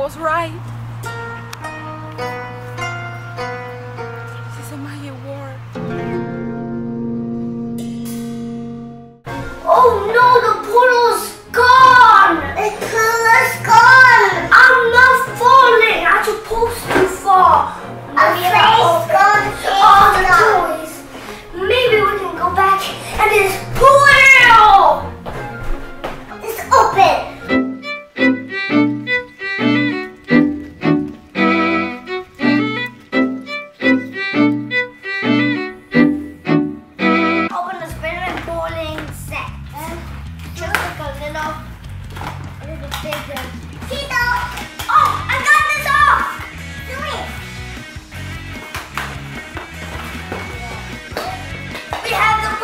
was right. This is a magic word. Oh no, the portal is gone! The portal is gone! I'm not falling! I'm supposed to fall!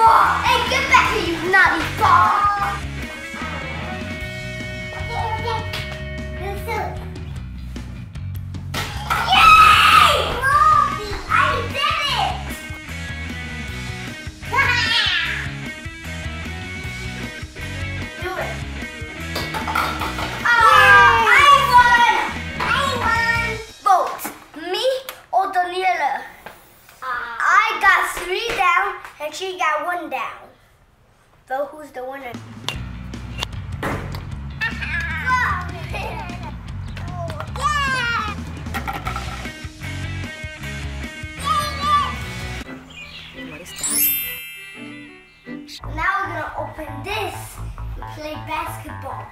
Hey, get back here, you naughty ball! Okay. Yay! Mommy, I did it! Do it. Oh, I won! Vote, me or Daniela? I got 3 down. And she got 1 down. So who's the winner? What is that? Now we're gonna open this and play basketball.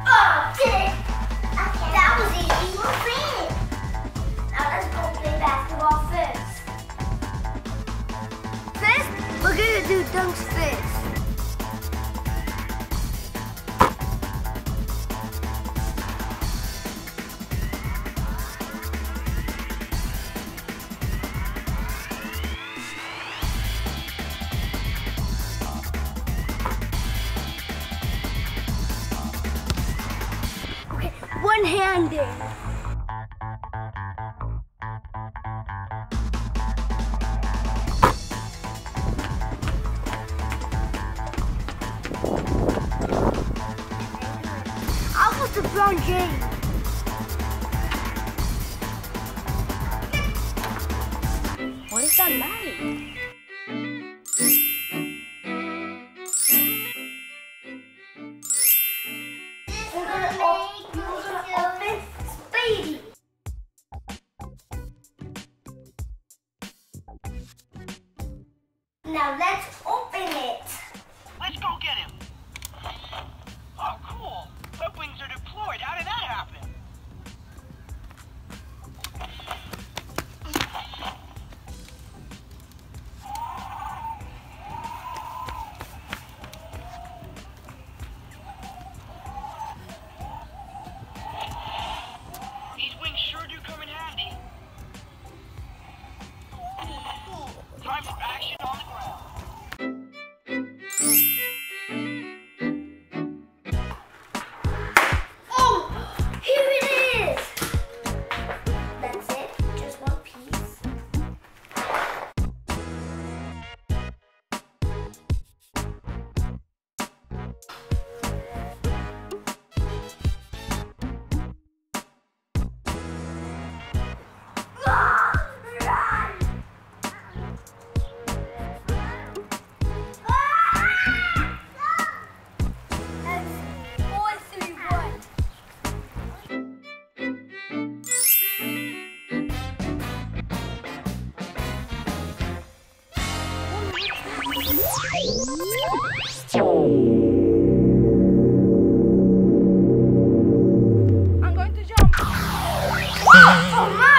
Oh, okay. That was easy. We'll play it. Now let's go play basketball first. We're gonna do dunks first. Okay, one-handed. LeBron James. What is that like? We're gonna open Spidey. Now let's open it. Let's go get him. Oh, cool. Wings are deployed. How did that happen? These wings sure do come in handy. Time for action on the ground. I'm going to jump. Oh,